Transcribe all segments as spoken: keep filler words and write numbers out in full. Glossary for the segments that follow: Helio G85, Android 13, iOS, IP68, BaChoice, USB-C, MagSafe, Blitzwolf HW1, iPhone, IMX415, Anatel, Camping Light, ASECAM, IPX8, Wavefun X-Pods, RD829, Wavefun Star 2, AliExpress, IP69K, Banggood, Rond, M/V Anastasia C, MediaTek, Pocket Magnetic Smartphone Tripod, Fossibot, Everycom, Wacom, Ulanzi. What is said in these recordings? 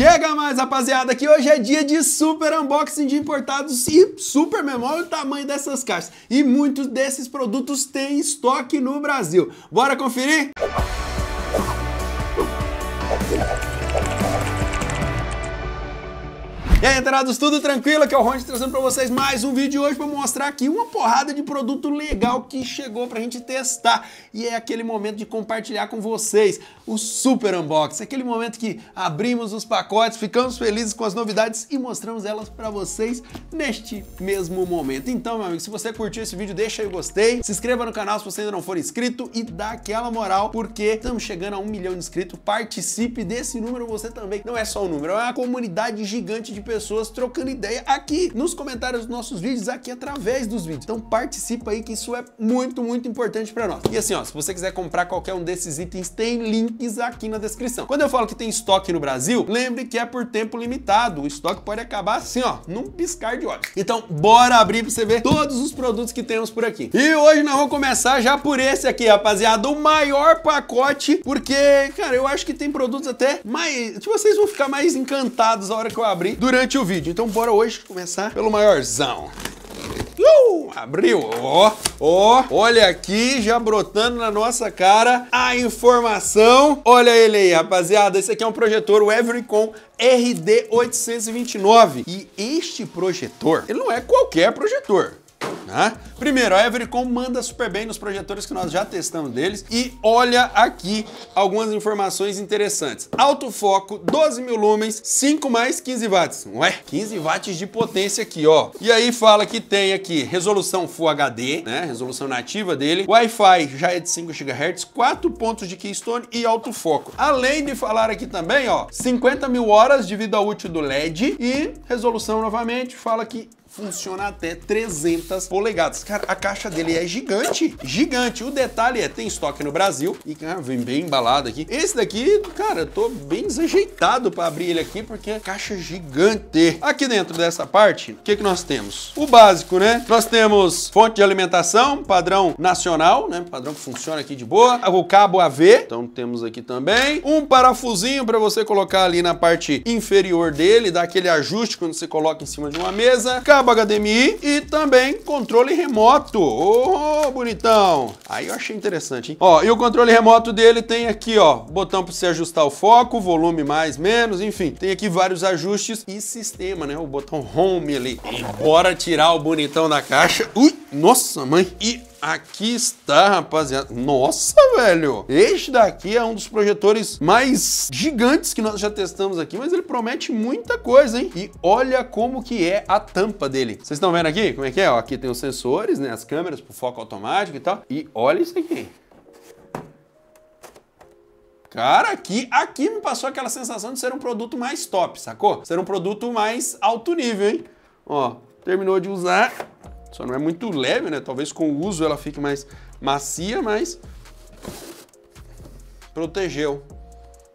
Chega mais, rapaziada, que hoje é dia de super unboxing de importados e super memória o tamanho dessas caixas. E muitos desses produtos têm estoque no Brasil. Bora conferir? E aí, entrados, tudo tranquilo? Aqui é o Ron trazendo pra vocês mais um vídeo hoje pra mostrar aqui uma porrada de produto legal que chegou pra gente testar. E é aquele momento de compartilhar com vocês o super unboxing, aquele momento que abrimos os pacotes, ficamos felizes com as novidades e mostramos elas pra vocês neste mesmo momento. Então, meu amigo, se você curtiu esse vídeo, deixa aí o gostei, se inscreva no canal se você ainda não for inscrito e dá aquela moral, porque estamos chegando a um milhão de inscritos. Participe desse número você também. Não é só um número, é uma comunidade gigante de pessoas trocando ideia aqui nos comentários dos nossos vídeos, aqui através dos vídeos. Então participa aí que isso é muito, muito importante para nós. E assim, ó, se você quiser comprar qualquer um desses itens, tem links aqui na descrição. Quando eu falo que tem estoque no Brasil, lembre que é por tempo limitado. O estoque pode acabar assim, ó, num piscar de olhos. Então bora abrir para você ver todos os produtos que temos por aqui. E hoje nós vamos começar já por esse aqui, rapaziada, o maior pacote, porque, cara, eu acho que tem produtos até mais... Tipo, vocês vão ficar mais encantados na hora que eu abrir durante o vídeo. Então bora hoje começar pelo maiorzão. Uh, abriu, ó, ó, olha aqui, já brotando na nossa cara a informação. Olha ele aí, rapaziada, esse aqui é um projetor, o Everycom R D oito dois nove. E este projetor, ele não é qualquer projetor. Ah, primeiro, a Everycom manda super bem nos projetores que nós já testamos deles. E olha aqui algumas informações interessantes. Alto foco, doze mil lumens, cinco mais quinze watts. Ué, quinze watts de potência aqui, ó. E aí fala que tem aqui resolução Full H D, né? Resolução nativa dele. Wi-Fi já é de cinco gigahertz, quatro pontos de keystone e alto foco. Além de falar aqui também, ó, cinquenta mil horas de vida útil do L E D. E resolução novamente, fala que funciona até trezentas polegadas. Cara, a caixa dele é gigante, gigante. O detalhe é, tem estoque no Brasil e, cara, vem bem embalado aqui. Esse daqui, cara, eu tô bem desajeitado pra abrir ele aqui, porque é caixa gigante. Aqui dentro dessa parte, o que que nós temos? O básico, né? Nós temos fonte de alimentação, padrão nacional, né? Padrão que funciona aqui de boa. O cabo A V, então temos aqui também. Um parafusinho pra você colocar ali na parte inferior dele, dar aquele ajuste quando você coloca em cima de uma mesa. Cabo H D M I e também controle remoto. Ô, oh, bonitão! Aí eu achei interessante, hein? Ó, e o controle remoto dele tem aqui, ó, botão para você ajustar o foco, volume mais, menos, enfim. Tem aqui vários ajustes e sistema, né? O botão home ali. E bora tirar o bonitão da caixa. Ui, nossa mãe! E... aqui está, rapaziada. Nossa, velho! Este daqui é um dos projetores mais gigantes que nós já testamos aqui, mas ele promete muita coisa, hein? E olha como que é a tampa dele. Vocês estão vendo aqui? Como é que é? Ó, aqui tem os sensores, né? As câmeras pro foco automático e tal. E olha isso aqui. Cara, aqui, aqui me passou aquela sensação de ser um produto mais top, sacou? Ser um produto mais alto nível, hein? Ó, terminou de usar... Só não é muito leve, né? Talvez com o uso ela fique mais macia, mas protegeu.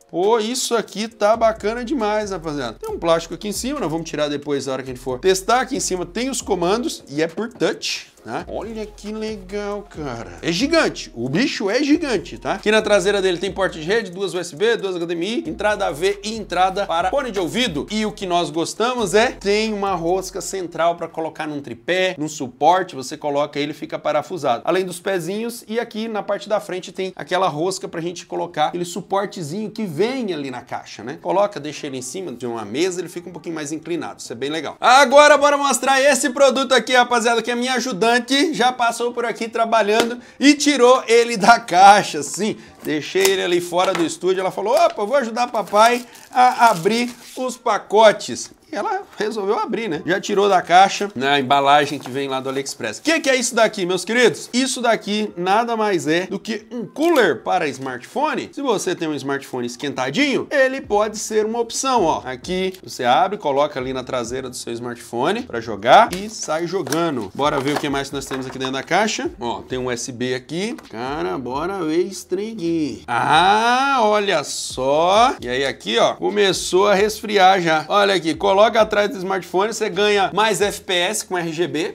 Pô, isso aqui tá bacana demais, rapaziada. Tem um plástico aqui em cima, nós vamos tirar depois na hora que a gente for testar. Aqui em cima tem os comandos e é por touch, tá? Olha que legal, cara. É gigante, o bicho é gigante, tá? Aqui na traseira dele tem porte de rede, duas U S B, duas H D M I, entrada A V e entrada para fone de ouvido. E o que nós gostamos é, tem uma rosca central para colocar num tripé, num suporte, você coloca ele e fica parafusado. Além dos pezinhos, e aqui na parte da frente tem aquela rosca pra gente colocar aquele suportezinho que vem ali na caixa, né? Coloca, deixa ele em cima de uma mesa, ele fica um pouquinho mais inclinado. Isso é bem legal. Agora bora mostrar esse produto aqui, rapaziada, que a minha ajudante já passou por aqui trabalhando e tirou ele da caixa, sim. Deixei ele ali fora do estúdio, ela falou, opa, vou ajudar papai a abrir os pacotes. E ela resolveu abrir, né? Já tirou da caixa, né, a embalagem que vem lá do AliExpress. O que que é isso daqui, meus queridos? Isso daqui nada mais é do que um cooler para smartphone. Se você tem um smartphone esquentadinho, ele pode ser uma opção, ó. Aqui você abre, coloca ali na traseira do seu smartphone para jogar e sai jogando. Bora ver o que mais nós temos aqui dentro da caixa. Ó, tem um U S B aqui. Cara, bora ver esse trem aqui. Ah, olha só. E aí aqui, ó, começou a resfriar já. Olha aqui, coloca Coloca atrás do smartphone, você ganha mais F P S com R G B.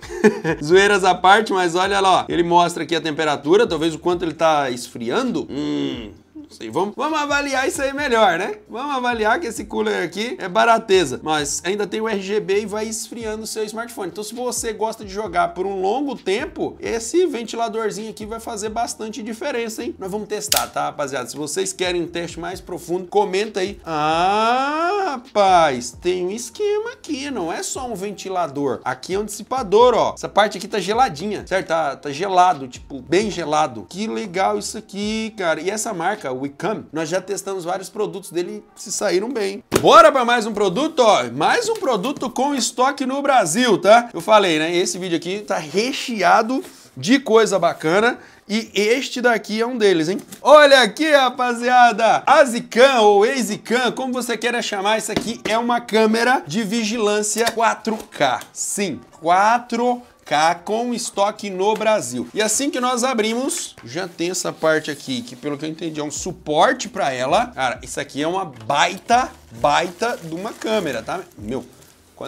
Zoeiras à parte, mas olha lá, ó. Ele mostra aqui a temperatura, talvez o quanto ele tá esfriando. Hum... sei. Vamos, vamos avaliar isso aí melhor, né? Vamos avaliar que esse cooler aqui é barateza, mas ainda tem o R G B e vai esfriando o seu smartphone. Então se você gosta de jogar por um longo tempo, esse ventiladorzinho aqui vai fazer bastante diferença, hein? Nós vamos testar, tá, rapaziada? Se vocês querem um teste mais profundo, comenta aí. Ah, rapaz, tem um esquema aqui, não é só um ventilador. Aqui é um dissipador, ó. Essa parte aqui tá geladinha, certo? Tá, tá gelado, tipo, bem gelado. Que legal isso aqui, cara. E essa marca, Wacom, nós já testamos vários produtos dele e se saíram bem. Bora pra mais um produto, ó. Mais um produto com estoque no Brasil, tá? Eu falei, né? Esse vídeo aqui tá recheado de coisa bacana. E este daqui é um deles, hein? Olha aqui, rapaziada! A Zicam ou Azicam, como você queira chamar, isso aqui é uma câmera de vigilância quatro K. Sim, quatro K com estoque no Brasil. E assim que nós abrimos, já tem essa parte aqui, que pelo que eu entendi é um suporte para ela. Cara, isso aqui é uma baita, baita de uma câmera, tá? Meu...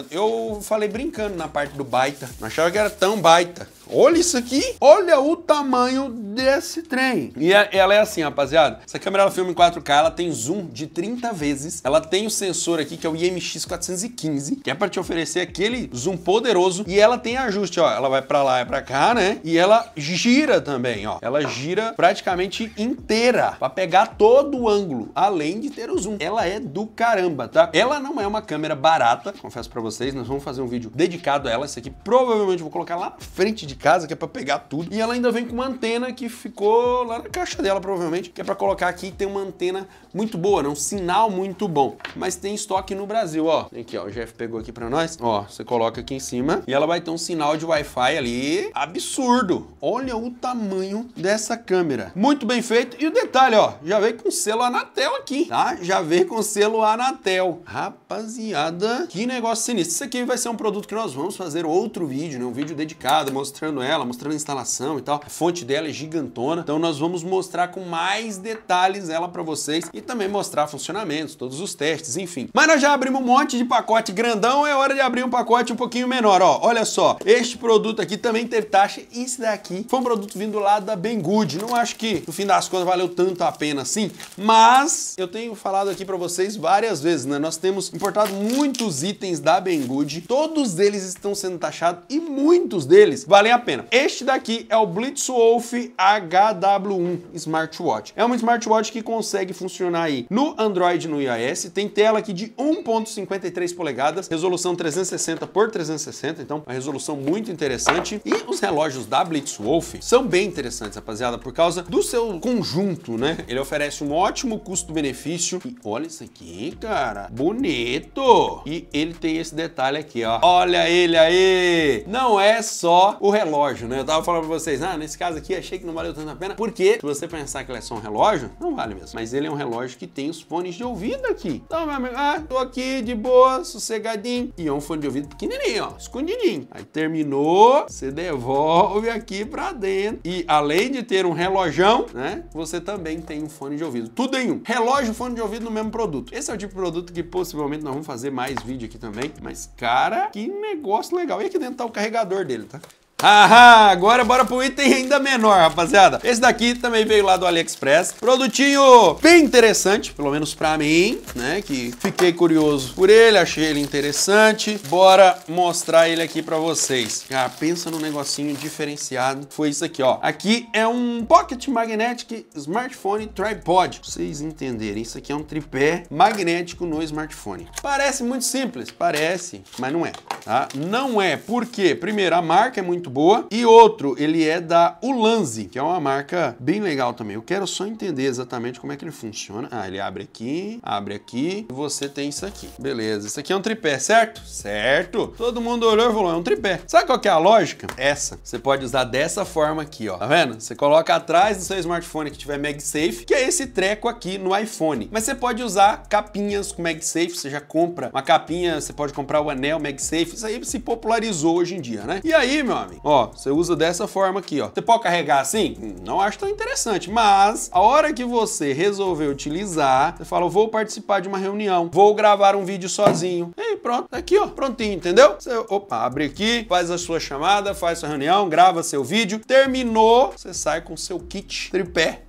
Eu falei brincando na parte do baita, não achava que era tão baita. Olha isso aqui, olha o tamanho desse trem. E ela é assim, rapaziada, essa câmera ela filma em quatro K, ela tem zoom de trinta vezes. Ela tem o sensor aqui, que é o I M X quatrocentos e quinze, que é para te oferecer aquele zoom poderoso. E ela tem ajuste, ó, ela vai para lá e para cá, né? E ela gira também, ó. Ela gira praticamente inteira para pegar todo o ângulo, além de ter o zoom. Ela é do caramba, tá? Ela não é uma câmera barata, confesso pra vocês, nós vamos fazer um vídeo dedicado a ela. Isso aqui provavelmente vou colocar lá na frente de casa, que é pra pegar tudo. E ela ainda vem com uma antena que ficou lá na caixa dela, provavelmente, que é pra colocar aqui. Tem uma antena muito boa, né? Um sinal muito bom, mas tem estoque no Brasil, ó. Tem aqui, ó, o Jeff pegou aqui pra nós, ó, você coloca aqui em cima e ela vai ter um sinal de Wi-Fi ali absurdo. Olha o tamanho dessa câmera, muito bem feito. E o detalhe, ó, já veio com selo Anatel aqui, tá? Já veio com selo Anatel, rapaziada, que negócio. Isso aqui vai ser um produto que nós vamos fazer outro vídeo, né? Um vídeo dedicado, mostrando ela, mostrando a instalação e tal. A fonte dela é gigantona, então nós vamos mostrar com mais detalhes ela pra vocês e também mostrar funcionamentos, todos os testes, enfim. Mas nós já abrimos um monte de pacote grandão, é hora de abrir um pacote um pouquinho menor, ó. Olha só, este produto aqui também teve taxa e esse daqui foi um produto vindo lá da Banggood. Não acho que, no fim das contas, valeu tanto a pena assim, mas eu tenho falado aqui pra vocês várias vezes, né? Nós temos importado muitos itens da Banggood, todos eles estão sendo taxados e muitos deles valem a pena. Este daqui é o Blitzwolf H W um Smartwatch. É um smartwatch que consegue funcionar aí no Android e no iOS, tem tela aqui de um ponto cinquenta e três polegadas, resolução trezentos e sessenta por trezentos e sessenta, então uma resolução muito interessante. E os relógios da Blitzwolf são bem interessantes, rapaziada, por causa do seu conjunto, né? Ele oferece um ótimo custo-benefício. E olha isso aqui, cara, bonito! E ele tem esse detalhe aqui, ó. Olha ele aí! Não é só o relógio, né? Eu tava falando pra vocês, ah, nesse caso aqui achei que não valeu tanto a pena, porque se você pensar que ele é só um relógio, não vale mesmo. Mas ele é um relógio que tem os fones de ouvido aqui. Então, meu amigo, ah, tô aqui de boa, sossegadinho. E é um fone de ouvido pequenininho, ó, escondidinho. Aí terminou, você devolve aqui pra dentro. E além de ter um relojão, né, você também tem um fone de ouvido. Tudo em um. Relógio, fone de ouvido no mesmo produto. Esse é o tipo de produto que possivelmente nós vamos fazer mais vídeo aqui também. Mas, cara, que negócio legal. E aqui dentro tá o carregador dele, tá? Ahá, agora bora pro item ainda menor, rapaziada. Esse daqui também veio lá do AliExpress. Produtinho bem interessante, pelo menos pra mim, né? Que fiquei curioso por ele, achei ele interessante. Bora mostrar ele aqui pra vocês. Ah, pensa num negocinho diferenciado. Foi isso aqui, ó. Aqui é um Pocket Magnetic Smartphone Tripod. Pra vocês entenderem, isso aqui é um tripé magnético no smartphone. Parece muito simples, parece, mas não é, tá? Não é, por quê? Primeiro, a marca é muito boa. E outro, ele é da Ulanzi, que é uma marca bem legal também. Eu quero só entender exatamente como é que ele funciona. Ah, ele abre aqui, abre aqui, e você tem isso aqui. Beleza, isso aqui é um tripé, certo? Certo! Todo mundo olhou e falou, é um tripé. Sabe qual que é a lógica? Essa. Você pode usar dessa forma aqui, ó. Tá vendo? Você coloca atrás do seu smartphone que tiver MagSafe, que é esse treco aqui no iPhone. Mas você pode usar capinhas com MagSafe, você já compra uma capinha, você pode comprar o anel MagSafe, isso aí se popularizou hoje em dia, né? E aí, meu amigo? Ó, você usa dessa forma aqui, ó. Você pode carregar assim? Não acho tão interessante, mas a hora que você resolver utilizar, você fala, eu vou participar de uma reunião, vou gravar um vídeo sozinho. E pronto, aqui, ó, prontinho, entendeu? Você, opa, abre aqui, faz a sua chamada, faz sua reunião, grava seu vídeo, terminou, você sai com seu kit tripé.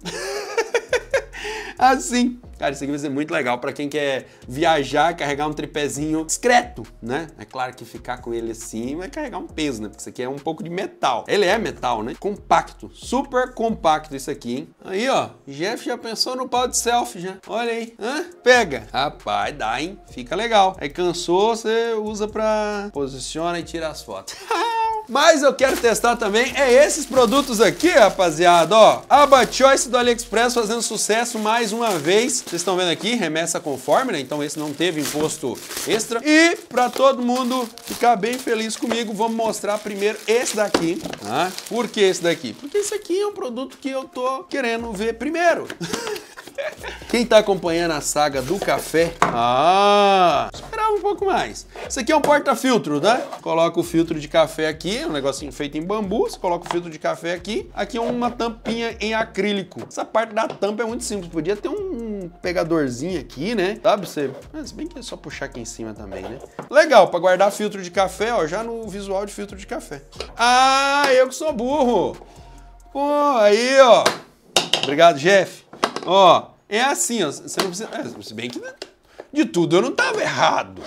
assim. Cara, isso aqui vai ser muito legal para quem quer viajar, carregar um tripézinho discreto, né? É claro que ficar com ele assim vai carregar um peso, né? Porque isso aqui é um pouco de metal. Ele é metal, né? Compacto, super compacto isso aqui, hein? Aí, ó, Jeff já pensou no pau de selfie, já. Olha aí, hã? Pega. Rapaz, dá, hein? Fica legal. Aí cansou, você usa pra... Posiciona e tira as fotos. Mas eu quero testar também é esses produtos aqui, rapaziada, ó. A BaChoice do AliExpress fazendo sucesso mais uma vez. Vocês estão vendo aqui, remessa conforme, né? Então esse não teve imposto extra. E pra todo mundo ficar bem feliz comigo, vamos mostrar primeiro esse daqui, tá? Por que esse daqui? Porque esse aqui é um produto que eu tô querendo ver primeiro. Quem tá acompanhando a saga do café... Ah! Esperava um pouco mais. Isso aqui é um porta-filtro, né? Coloca o filtro de café aqui, um negocinho feito em bambu. Você coloca o filtro de café aqui. Aqui é uma tampinha em acrílico. Essa parte da tampa é muito simples. Podia ter um pegadorzinho aqui, né? Sabe? Você... Ah, se bem que é só puxar aqui em cima também, né? Legal, pra guardar filtro de café, ó. Já no visual de filtro de café. Ah, eu que sou burro! Pô, aí, ó. Obrigado, Jeff. Ó, é assim, ó, você não precisa... É, se bem que de tudo eu não tava errado.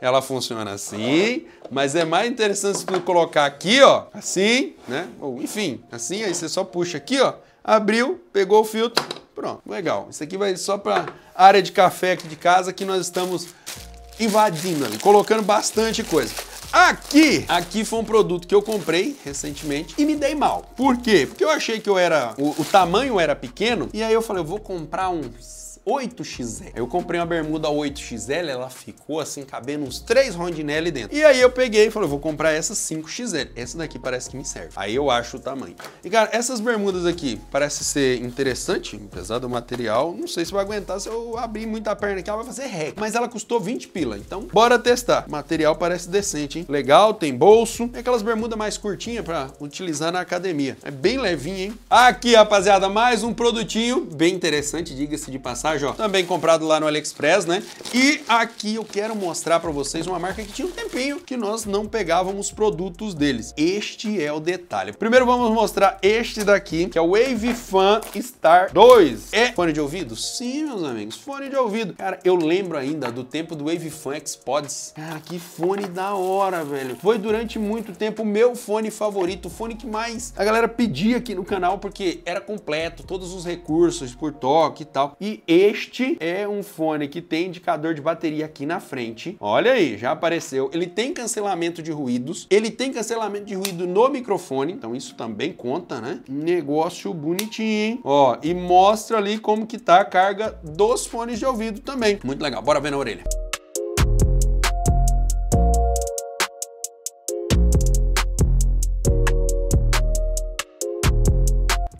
Ela funciona assim, mas é mais interessante se tu colocar aqui, ó, assim, né? Ou, enfim, assim, aí você só puxa aqui, ó, abriu, pegou o filtro, pronto, legal. Isso aqui vai só pra área de café aqui de casa que nós estamos invadindo ali, colocando bastante coisa. Aqui, aqui foi um produto que eu comprei recentemente e me dei mal. Por quê? Porque eu achei que eu era, o, o tamanho era pequeno e aí eu falei, eu vou comprar um oito X L. Eu comprei uma bermuda oito X L, ela ficou assim, cabendo uns três rondinelli dentro. E aí eu peguei e falei, eu vou comprar essa cinco X L. Essa daqui parece que me serve. Aí eu acho o tamanho. E cara, essas bermudas aqui parece ser interessante, apesar do material. Não sei se vai aguentar, se eu abrir muita perna aqui, ela vai fazer rec. Mas ela custou vinte pila, então bora testar. O material parece decente, hein? Legal, tem bolso. Tem aquelas bermudas mais curtinhas pra utilizar na academia. É bem levinho, hein? Aqui, rapaziada, mais um produtinho bem interessante, diga-se de passagem, ó. Também comprado lá no AliExpress, né? E aqui eu quero mostrar pra vocês uma marca que tinha um tempinho que nós não pegávamos produtos deles. Este é o detalhe. Primeiro vamos mostrar este daqui, que é o Wavefun Star dois. É fone de ouvido? Sim, meus amigos, fone de ouvido. Cara, eu lembro ainda do tempo do Wavefun X-Pods. Cara, que fone da hora, velho. Foi durante muito tempo o meu fone favorito, o fone que mais a galera pedia aqui no canal, porque era completo, todos os recursos por toque e tal. E este é um fone que tem indicador de bateria aqui na frente. Olha aí, já apareceu. Ele tem cancelamento de ruídos, ele tem cancelamento de ruído no microfone, então isso também conta, né? Negócio bonitinho, hein? Ó, e mostra ali como que tá a carga dos fones de ouvido também. Muito legal, bora ver na orelha.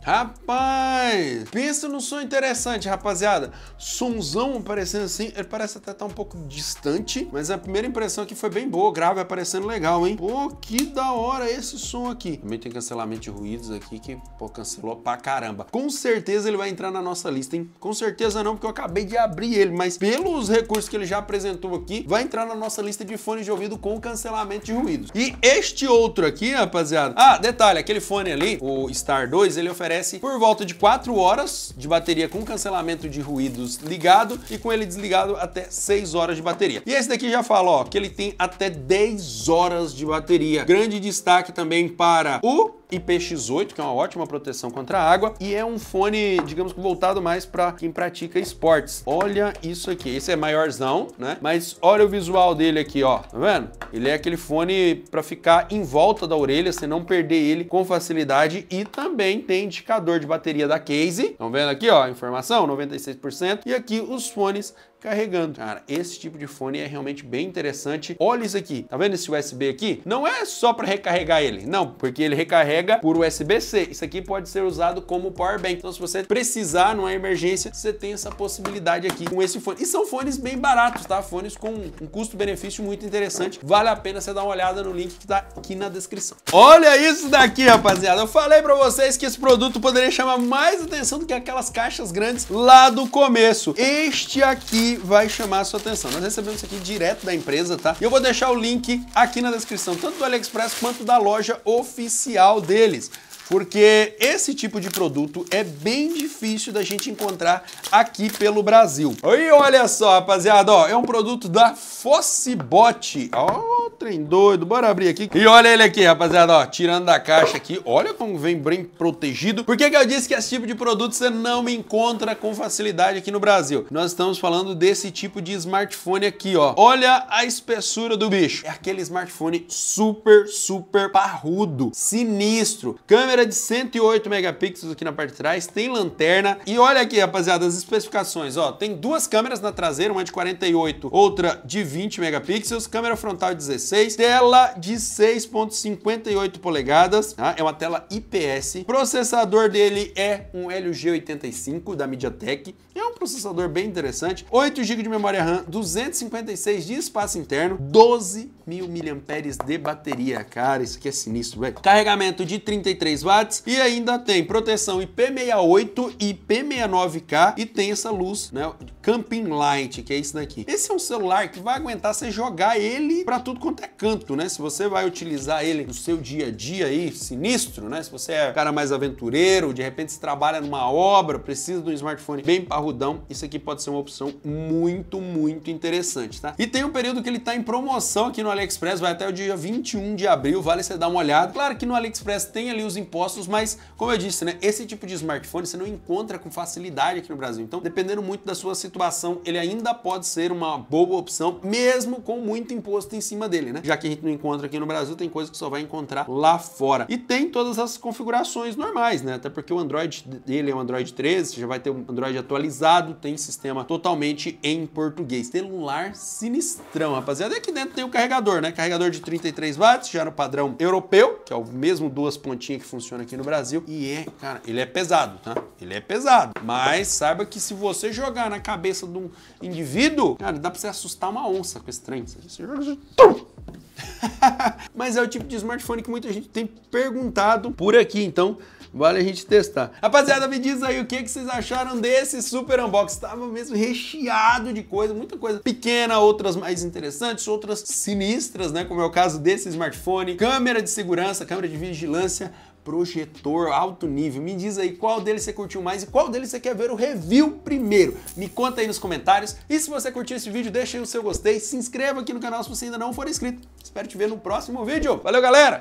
Rapaz, pensa no som interessante, rapaziada. Somzão aparecendo assim, ele parece até estar um pouco distante, mas a primeira impressão aqui foi bem boa, grave aparecendo legal, hein? Pô, que da hora esse som aqui. Também tem cancelamento de ruídos aqui que, pô, cancelou pra caramba. Com certeza ele vai entrar na nossa lista, hein? Com certeza não, porque eu acabei de abrir ele, mas pelos recursos que ele já apresentou aqui, vai entrar na nossa lista de fones de ouvido com cancelamento de ruídos. E este outro aqui, rapaziada... Ah, detalhe, aquele fone ali, o Star dois, ele oferece por volta de quatro horas de bateria com cancelamento de ruídos ligado e com ele desligado até seis horas de bateria. E esse daqui já fala, ó, que ele tem até dez horas de bateria. Grande destaque também para o I P X oito, que é uma ótima proteção contra a água, e é um fone, digamos que voltado mais para quem pratica esportes. Olha isso aqui, esse é maiorzão, né? Mas olha o visual dele aqui, ó, tá vendo? Ele é aquele fone para ficar em volta da orelha, você não perder ele com facilidade, e também tem indicador de bateria da case. Estão vendo aqui, ó, informação, noventa e seis por cento, e aqui os fones carregando. Cara, esse tipo de fone é realmente bem interessante. Olha isso aqui, tá vendo esse U S B aqui? Não é só para recarregar ele, não, porque ele recarrega por U S B C. Isso aqui pode ser usado como power bank. Então, se você precisar numa emergência, você tem essa possibilidade aqui com esse fone. E são fones bem baratos, tá? Fones com um custo-benefício muito interessante. Vale a pena você dar uma olhada no link que tá aqui na descrição. Olha isso daqui, rapaziada. Eu falei para vocês que esse produto poderia chamar mais atenção do que aquelas caixas grandes lá do começo. Este aqui vai chamar a sua atenção. Nós recebemos isso aqui direto da empresa, tá? E eu vou deixar o link aqui na descrição, tanto do AliExpress quanto da loja oficial deles. porque esse tipo de produto é bem difícil da gente encontrar aqui pelo Brasil. E olha só, rapaziada, ó, é um produto da Fossibot. Ó, oh, trem doido, bora abrir aqui. E olha ele aqui, rapaziada, ó, tirando da caixa aqui, olha como vem bem protegido. Por que que eu disse que esse tipo de produto você não me encontra com facilidade aqui no Brasil? Nós estamos falando desse tipo de smartphone aqui, ó. Olha a espessura do bicho. É aquele smartphone super, super parrudo, sinistro. Câmera de cento e oito megapixels aqui na parte de trás, tem lanterna. E olha aqui, rapaziada, as especificações, ó, tem duas câmeras na traseira, uma de quarenta e oito, outra de vinte megapixels, câmera frontal de dezesseis, tela de seis ponto cinquenta e oito polegadas, tá? É uma tela I P S. Processador dele é um Helio G oitenta e cinco da MediaTek, é um processador bem interessante. Oito gigas de memória RAM, duzentos e cinquenta e seis de espaço interno, doze mil miliamperes de bateria. Cara, isso aqui é sinistro, velho. Carregamento de trinta e três watts. E ainda tem proteção I P sessenta e oito, I P sessenta e nove K e tem essa luz, né, Camping Light, que é isso daqui. Esse é um celular que vai aguentar você jogar ele pra tudo quanto é canto, né? Se você vai utilizar ele no seu dia a dia aí, sinistro, né? Se você é um cara mais aventureiro, de repente você trabalha numa obra, precisa de um smartphone bem parrudão, isso aqui pode ser uma opção muito, muito interessante, tá? E tem um período que ele tá em promoção aqui no AliExpress, vai até o dia vinte e um de abril, vale você dar uma olhada. Claro que no AliExpress tem ali os impostos, mas, como eu disse, né, esse tipo de smartphone você não encontra com facilidade aqui no Brasil. Então, dependendo muito da sua situação, ele ainda pode ser uma boa opção, mesmo com muito imposto em cima dele, né? Já que a gente não encontra aqui no Brasil, tem coisa que só vai encontrar lá fora. E tem todas as configurações normais, né? Até porque o Android dele é o Android treze, já vai ter um Android atualizado, tem sistema totalmente em português. Celular sinistrão, rapaziada. E aqui dentro tem o carregador, né? Carregador de trinta e três watts, já no padrão europeu, que é o mesmo duas pontinhas que funciona aqui no Brasil, e é, cara, ele é pesado, tá? Ele é pesado, mas saiba que se você jogar na cabeça de um indivíduo, cara, dá pra você assustar uma onça com esse trem. Você joga... Mas é o tipo de smartphone que muita gente tem perguntado por aqui, então vale a gente testar. Rapaziada, me diz aí o que, que vocês acharam desse super unboxing. Tava mesmo recheado de coisa, muita coisa pequena, outras mais interessantes, outras sinistras, né? Como é o caso desse smartphone. Câmera de segurança, câmera de vigilância, projetor alto nível. Me diz aí qual deles você curtiu mais e qual deles você quer ver o review primeiro. Me conta aí nos comentários. E se você curtiu esse vídeo, deixa aí o seu gostei. Se inscreva aqui no canal se você ainda não for inscrito. Espero te ver no próximo vídeo. Valeu, galera!